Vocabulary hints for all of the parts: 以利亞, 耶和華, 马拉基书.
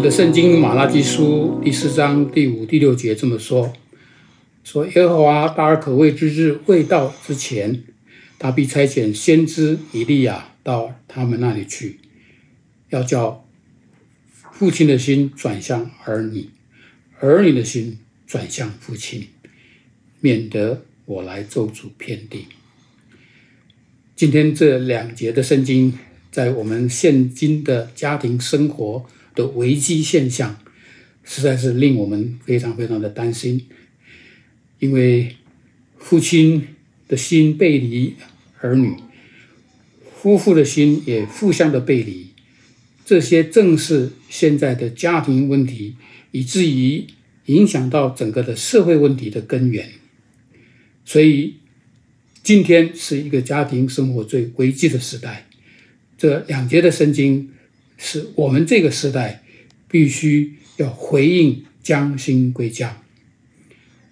们的圣经马拉基书第4章第5、第6节这么说：“说耶和华大而可畏之日未到之前，他必差遣先知以利亚到他们那里去，要叫父亲的心转向儿女，儿女的心转向父亲，免得我来咒诅遍地。”今天这两节的圣经，在我们现今的家庭生活的危机现象，实在是令我们非常非常的担心。因为父亲的心背离儿女，夫妇的心也互相的背离，这些正是现在的家庭问题，以至于影响到整个的社会问题的根源。所以今天是一个家庭生活最危机的时代，这两节的圣经是我们这个时代必须要回应，将心归家。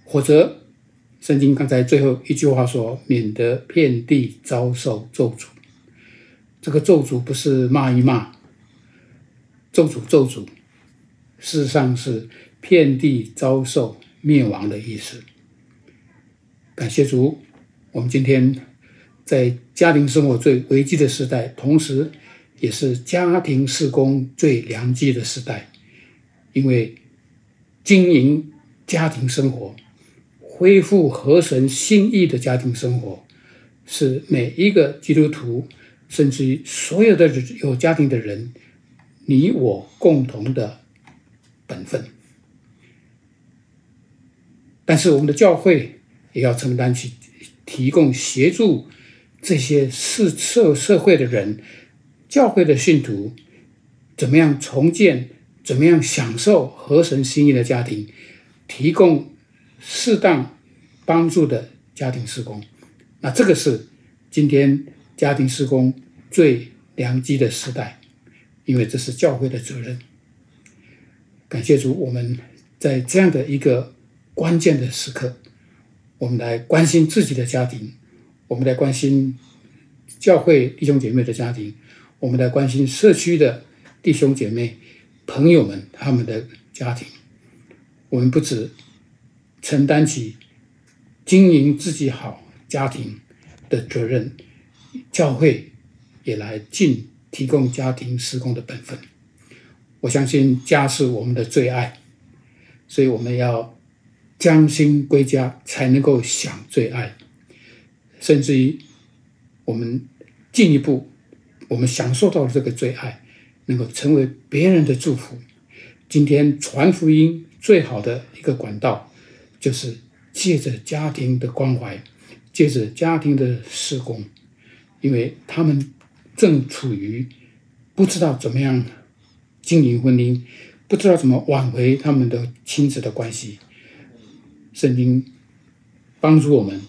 或者圣经刚才最后一句话说，免得遍地遭受咒诅。这个咒诅不是骂一骂，咒诅事实上是遍地遭受灭亡的意思。感谢主，我们今天在家庭生活最危机的时代，同时也是家庭事工最良机的时代。因为经营家庭生活，恢复合神心意的家庭生活，是每一个基督徒，甚至于所有的有家庭的人，你我共同的本分。但是我们的教会也要承担起提供协助这些社会的人，教会的信徒怎么样重建，怎么样享受合神心意的家庭，提供适当帮助的家庭事工。那这个是今天家庭事工最良机的时代，因为这是教会的责任。感谢主，我们在这样的一个关键的时刻，我们来关心自己的家庭，我们来关心教会弟兄姐妹的家庭，我们来关心社区的弟兄姐妹朋友们他们的家庭。我们不只承担起经营自己好家庭的责任，教会也来尽提供家庭事工的本分。我相信家是我们的最爱，所以我们要将心归家，才能够享最爱。甚至于我们进一步，我们享受到了这个最爱，能够成为别人的祝福。今天传福音最好的一个管道，就是借着家庭的关怀，借着家庭的事工，因为他们正处于不知道怎么样经营婚姻，不知道怎么挽回他们的亲子的关系。圣经帮助我们，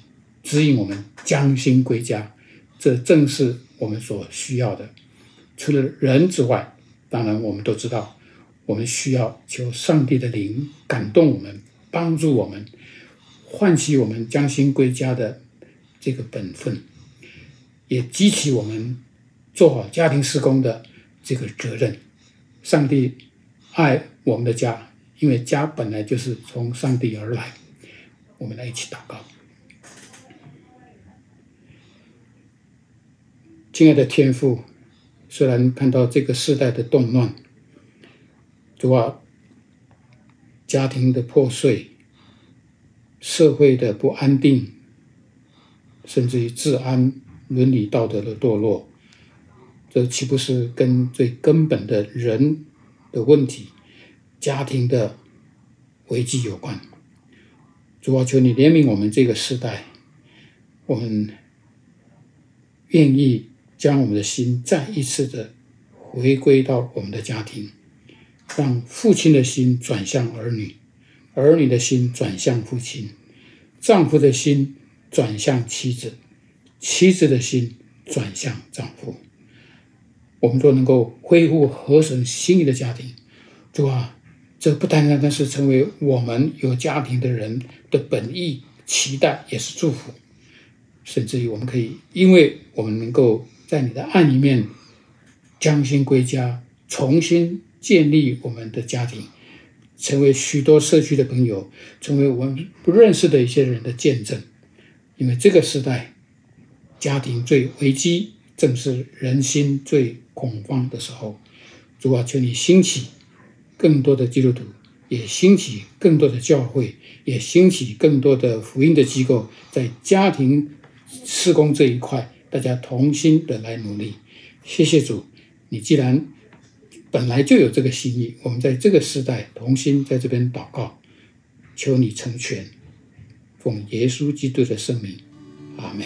指引我们将心归家，这正是我们所需要的。除了人之外，当然我们都知道，我们需要求上帝的灵感动我们，帮助我们，唤起我们将心归家的这个本分，也激起我们做好家庭事工的这个责任。上帝爱我们的家，因为家本来就是从上帝而来。我们来一起祷告。亲爱的天父，虽然看到这个世代的动乱，主啊，家庭的破碎，社会的不安定，甚至于治安、伦理道德的堕落，这岂不是跟最根本的人的问题、家庭的危机有关？主啊，求你怜悯我们这个世代，我们愿意将我们的心再一次的回归到我们的家庭，让父亲的心转向儿女，儿女的心转向父亲，丈夫的心转向妻子，妻子的心转向丈夫。我们都能够恢复合神心意的家庭。主啊，这不单单是成为我们有家庭的人的本意、期待，也是祝福。甚至于我们可以，因为我们能够在你的爱里面将心归家，重新建立我们的家庭，成为许多社区的朋友，成为我们不认识的一些人的见证。因为这个时代，家庭最危机，正是人心最恐慌的时候。主啊，求你兴起更多的基督徒，也兴起更多的教会，也兴起更多的福音的机构，在家庭事工这一块，大家同心的来努力。谢谢主，你既然本来就有这个心意，我们在这个时代同心在这边祷告，求你成全，奉耶稣基督的圣名，阿们。